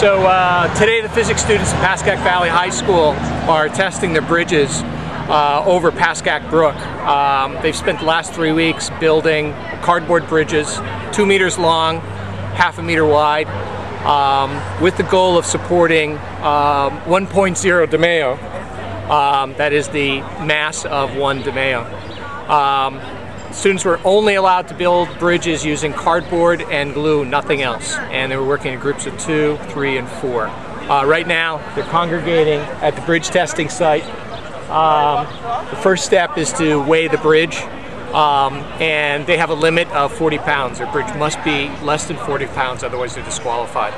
So today the physics students at Pascack Valley High School are testing the bridges over Pascack Brook. They've spent the last 3 weeks building cardboard bridges, 2 meters long, half a meter wide, with the goal of supporting 1.0 DeMaio. That is the mass of 1 DeMaio. Students were only allowed to build bridges using cardboard and glue, nothing else. And they were working in groups of 2, 3, and 4. Right now, they're congregating at the bridge testing site. The first step is to weigh the bridge, and they have a limit of 40 pounds. Their bridge must be less than 40 pounds, otherwise they're disqualified.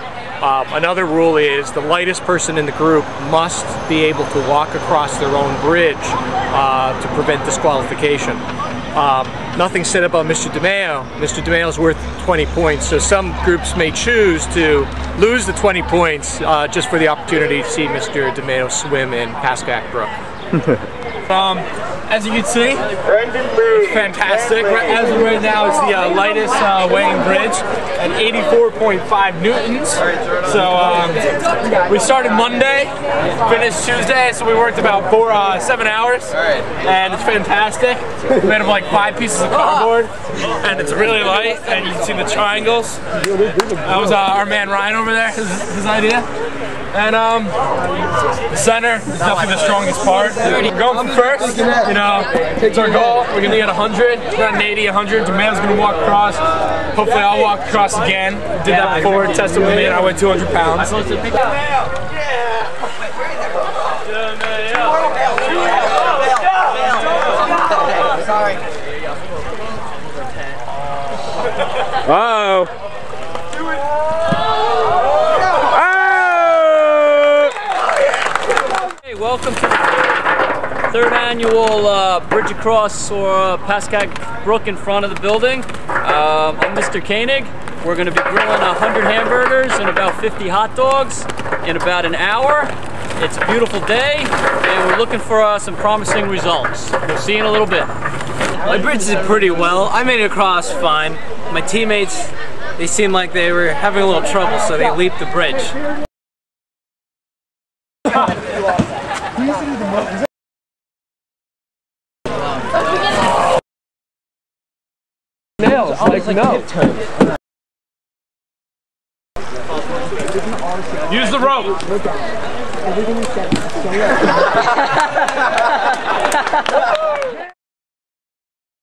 Another rule is the lightest person in the group must be able to walk across their own bridge to prevent disqualification. Nothing said about Mr. DeMaio. Mr. DeMaio's worth 20 points, so some groups may choose to lose the 20 points just for the opportunity to see Mr. DeMaio swim in Pascack Brook. As you can see, it's fantastic. As of right now, it's the lightest weighing bridge at 84.5 newtons. So we started Monday, finished Tuesday, so we worked about 7 hours, and it's fantastic. It's made of like 5 pieces of cardboard, and it's really light, and you can see the triangles. That was our man Ryan over there, his idea. And the center is definitely the strongest part. We're going from first, you know, it's our goal. We're gonna get 100, 180, 100. DeMaio's gonna walk across. Hopefully I'll walk across again. Did that before, tested with me, and I weigh 200 pounds. Uh-oh. Welcome to the third annual Bridge Across or Pascack Brook in front of the building. I'm Mr. Koenig. We're going to be grilling 100 hamburgers and about 50 hot dogs in about an hour. It's a beautiful day, and we're looking for some promising results. We'll see you in a little bit. My bridge did pretty well. I made it across fine. My teammates, they seemed like they were having a little trouble, so they leaped the bridge. Nails, like no. Use the rope.